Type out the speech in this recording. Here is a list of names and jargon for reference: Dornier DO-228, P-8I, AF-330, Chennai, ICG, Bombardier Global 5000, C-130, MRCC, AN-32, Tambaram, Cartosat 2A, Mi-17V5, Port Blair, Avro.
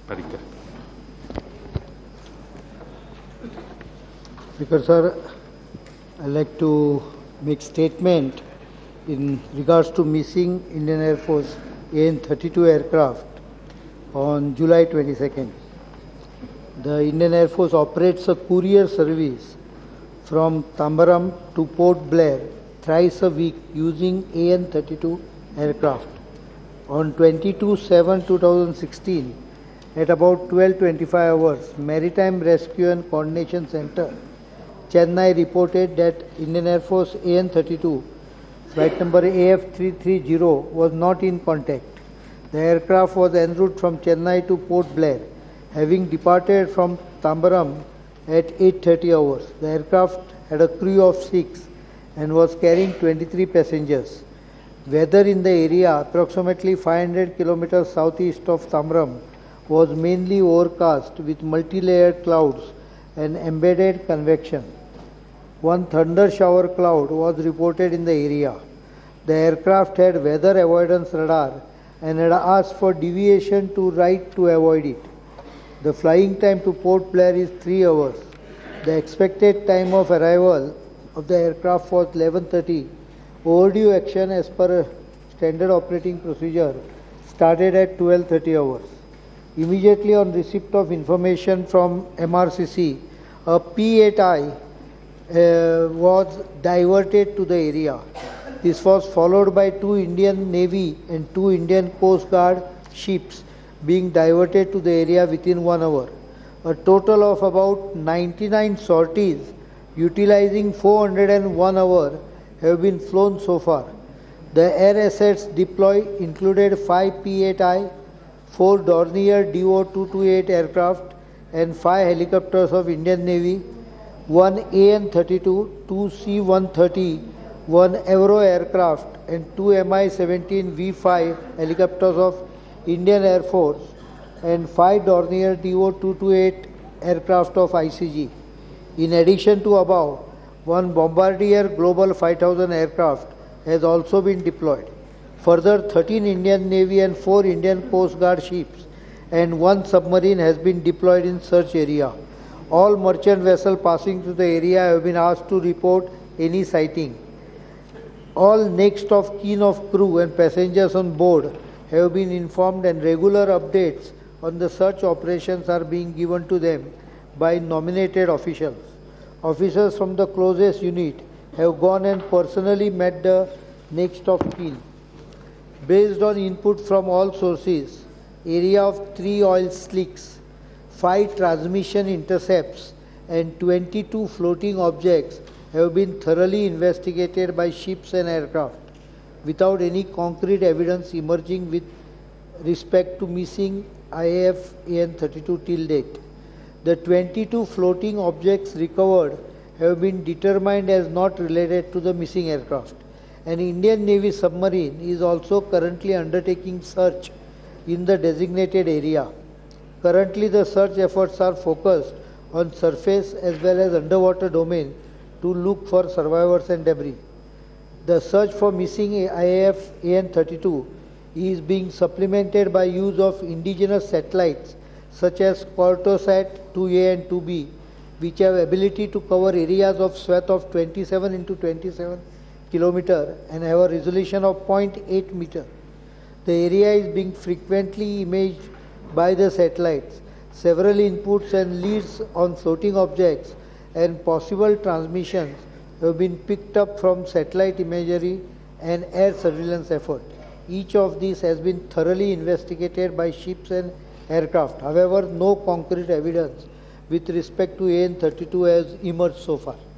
parité. Speaker sir, I'd like to make statement in regards to missing Indian Air Force AN-32 aircraft on July 22nd. The Indian Air Force operates a courier service from Tambaram to Port Blair thrice a week using AN-32 aircraft. On 22/7/2016, at about 12:25 hours, Maritime Rescue and Coordination Center, Chennai reported that Indian Air Force AN-32, flight number AF-330, was not in contact. The aircraft was en route from Chennai to Port Blair, having departed from Tambaram at 8:30 hours. The aircraft had a crew of 6 and was carrying 23 passengers. Weather in the area, approximately 500 kilometers southeast of Tambaram, was mainly overcast with multi-layered clouds and embedded convection. One thunder shower cloud was reported in the area. The aircraft had weather avoidance radar and had asked for deviation to right to avoid it. The flying time to Port Blair is 3 hours. The expected time of arrival of the aircraft was 11:30. Overdue action as per standard operating procedure started at 12:30 hours. Immediately on receipt of information from MRCC, a P-8I was diverted to the area. This was followed by 2 Indian Navy and 2 Indian Coast Guard ships being diverted to the area within 1 hour. A total of about 99 sorties utilizing 401 hours have been flown so far. The air assets deployed included 5 P-8I, 4 Dornier DO-228 aircraft and 5 helicopters of Indian Navy, 1 AN-32, 2 C-130, 1 Avro aircraft and 2 Mi-17V5 helicopters of Indian Air Force and 5 Dornier DO-228 aircraft of ICG. In addition to above, 1 Bombardier Global 5000 aircraft has also been deployed. Further, 13 Indian Navy and 4 Indian Coast Guard ships and 1 submarine has been deployed in search area. All merchant vessels passing through the area have been asked to report any sighting. All next of kin of crew and passengers on board have been informed and regular updates on the search operations are being given to them by nominated officials. Officers from the closest unit have gone and personally met the next of kin. Based on input from all sources, area of 3 oil slicks, 5 transmission intercepts and 22 floating objects have been thoroughly investigated by ships and aircraft, without any concrete evidence emerging with respect to missing IAF AN-32 till date. The 22 floating objects recovered have been determined as not related to the missing aircraft. An Indian Navy submarine is also currently undertaking search in the designated area. Currently, the search efforts are focused on surface as well as underwater domain to look for survivors and debris. The search for missing IAF AN-32 is being supplemented by use of indigenous satellites such as Cartosat 2A and 2B, which have ability to cover areas of swath of 27×27 kilometer and have a resolution of 0.8 meter. The area is being frequently imaged by the satellites. Several inputs and leads on floating objects and possible transmissions have been picked up from satellite imagery and air surveillance effort. Each of these has been thoroughly investigated by ships and aircraft. However, no concrete evidence with respect to AN-32 has emerged so far.